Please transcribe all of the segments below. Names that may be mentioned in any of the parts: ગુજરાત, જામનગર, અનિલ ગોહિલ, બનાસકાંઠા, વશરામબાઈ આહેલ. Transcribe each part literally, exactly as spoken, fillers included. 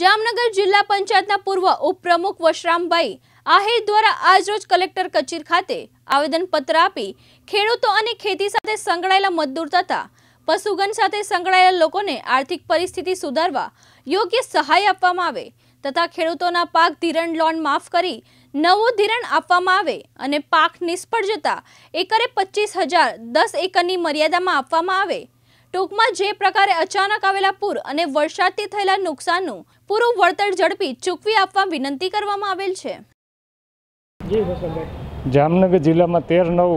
જામનગર જિલ્લા પંચાયતના પૂર્વ ઉપપ્રમુખ વશરામબાઈ આહેલ દ્વારા આજરોજ કલેક્ટર કચેરી ખાતે આવેદનપત્ર આપી ખેડૂતો અને ખેતી સાથે સંકળાયેલા મજદૂર તથા પશુધન સાથે સંકળાયેલા લોકોને આર્થિક પરિસ્થિતિ સુધારવા યોગ્ય સહાય આપવામાં આવે તથા ખેડૂતોના પાક ધિરાણ લોન માફ કરી નવું ધિરાણ આપવામાં આવે અને પાક નિષ્ફળ જતા એકરે પચીસ હજાર દસ એકરની મર્યાદામાં આપવામાં આવે। टूंकमां जे प्रकारे अचानक आवेला पूर अने वरसादथी थयेला नुकसाननुं पूरुं वळतर झडपी चूकवी आपवा विनंती करवामां आवेल छे। जामनगर जिल्लामां तेर नव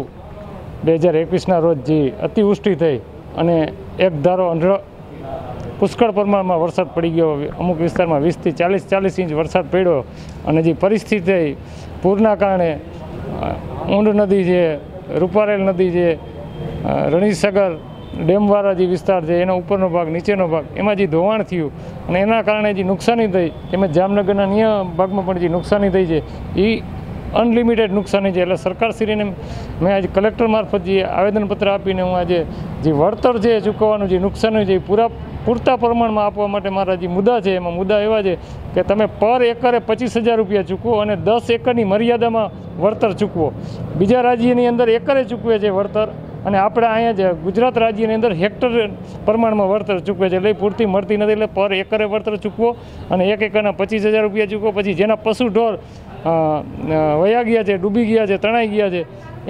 बेहजार एकवीस ना रोज जी अतिवृष्टि थई अने एक धारो अंधळो पुष्कळ प्रमाणमां वरसाद पड़ी गयो। अमुक विस्तारमां वीस थी चालीस चालीस इंच वरसाद पड्यो अने जे परिस्थिति थई पूरना कारणे ऊंड नदी छे, रूपारेल नदी छे, रणीसागर डेमवाड़ा जी विस्तार है एना उपरनो भाग नीचेनो भाग एमां जी धोवाण थयुं अने एना कारणे जी नुकसानी थई तेमज जामनगरना अन्य भागमां पण जी नुकसानी थई छे ई अनलिमिटेड नुकसानी छे। एटले सरकारश्रीने मैं आज कलेक्टर मार्फत जी आवेदनपत्र आपीने हूँ आज जी वळतर जे चूकववानुं जे नुकसान जे पूरा पूरता प्रमाणमां आपवा माटे मारा जे मुद्दा छे एमां मुद्दा एवा छे के तमे पर एकरे पचीस हज़ार रुपया चूकवो अने दस एकरनी मर्यादामां वळतर चूकवो। बीजा राज्यनी अंदर एकरे चूकवे छे वळतर અને આપણે અહીંયા જ ગુજરાત રાજ્યની અંદર હેક્ટર પ્રમાણમાં વળતર ચૂકવે છે એટલે પૂરતી મળતી નથી એટલે પર એકરે વળતર ચૂકવો અને એક એકરના પચીસ હજાર રૂપિયા ચૂકવો। પછી જેના પશુ ઢોર વયા ગયા છે, ડૂબી ગયા છે, તણાઈ ગયા છે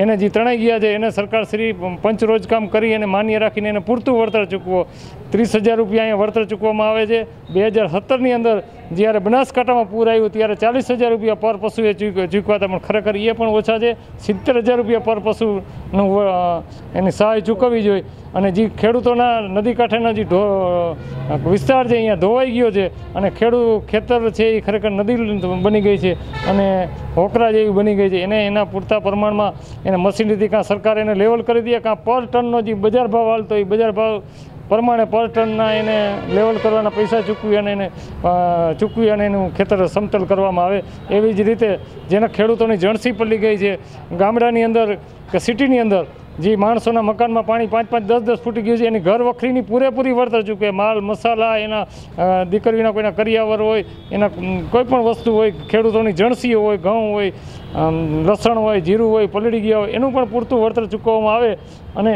એને જે તણાઈ ગયા છે એને સરકારશ્રી પંચરોજ કામ કરી અને માન્ય રાખીને એને પૂરતું વળતર ચૂકવો। ત્રીસ હજાર રૂપિયા અહીંયા વળતર ચૂકવવામાં આવે છે। બે હજાર સત્તરની અંદર જ્યારે બનાસકાંઠામાં પૂર આવ્યું ત્યારે ચાલીસ હજાર રૂપિયા પર પશુએ ચૂકવાતા પણ ખરેખર એ પણ ઓછા છે। સિત્તેર હજાર રૂપિયા પર પશુનું એની સહાય ચૂકવવી જોઈએ અને જે ખેડૂતોના નદી કાંઠેના જે વિસ્તાર છે અહીંયા ધોવાઈ ગયો છે અને ખેડૂત ખેતર છે એ ખરેખર નદી બની ગઈ છે અને હોકરા જેવી બની ગઈ છે એને એના પૂરતા પ્રમાણમાં એને મશીનરીથી કાં સરકાર એને લેવલ કરી દે કાં પર ટનનો જે બજાર ભાવ હાલતો એ બજાર ભાવ પ્રમાણે પર ટનના એને લેવલ કરવાના પૈસા ચૂકવી અને એને ચૂકવી અને એનું ખેતર સમતલ કરવામાં આવે। એવી જ રીતે જેના ખેડૂતોની જણસી પલળી ગઈ છે ગામડાની અંદર કે સિટીની અંદર જે માણસોના મકાનમાં પાણી પાંચ પાંચ દસ દસ ફૂટી ગયું છે એની ઘર વખરીની પૂરેપૂરી વળતર ચૂકવે। માલ મસાલા એના દીકરીના કોઈના કરિયાવર હોય એના કોઈપણ વસ્તુ હોય ખેડૂતોની જણસી હોય ઘઉં હોય લસણ હોય જીરું હોય પલળી ગયા હોય એનું પણ પૂરતું વળતર ચૂકવવામાં આવે અને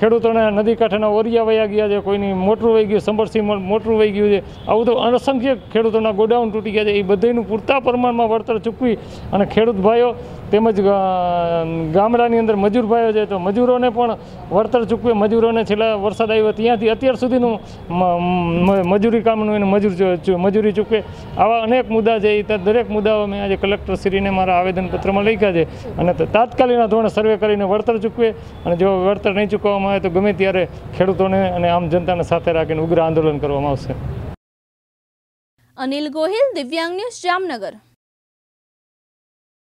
ખેડૂતોના નદી કાંઠાના ઓરિયા વહી ગયા છે, કોઈની મોટરું વહી ગયું, સંબરસી મોટરું વહી ગયું છે, આવું તો અસંખ્ય ખેડૂતોના ગોડાઉન તૂટી ગયા છે એ બધાનું પૂરતા પ્રમાણમાં વળતર ચૂકવી અને ખેડૂત ભાઈઓ તેમજ ગામડાની અંદર મજૂર ભાઈઓ છે તો મજૂરોને પણ વળતર ચૂકવે। મજૂરોને છેલ્લા વરસાદ આવ્યો ત્યાંથી અત્યાર સુધીનું મજૂરી કામનું એને મજૂર મજૂરી ચૂકવે। આવા અનેક મુદ્દા છે એ દરેક મુદ્દાઓ મેં આજે કલેક્ટરશ્રીને મારા આવેદનપત્રમાં લખ્યા છે અને તાત્કાલિકના ધોરણે સર્વે કરીને વળતર ચૂકવે અને જો વળતર નહીં ચૂકવવામાં આવે તો ગમે ત્યારે ખેડૂતોને અને આમ જનતાને સાથે રાખીને ઉગ્ર આંદોલન કરવામાં આવશે। અનિલ ગોહિલ, દિવ્યાંગ ન્યૂઝ, જામનગર।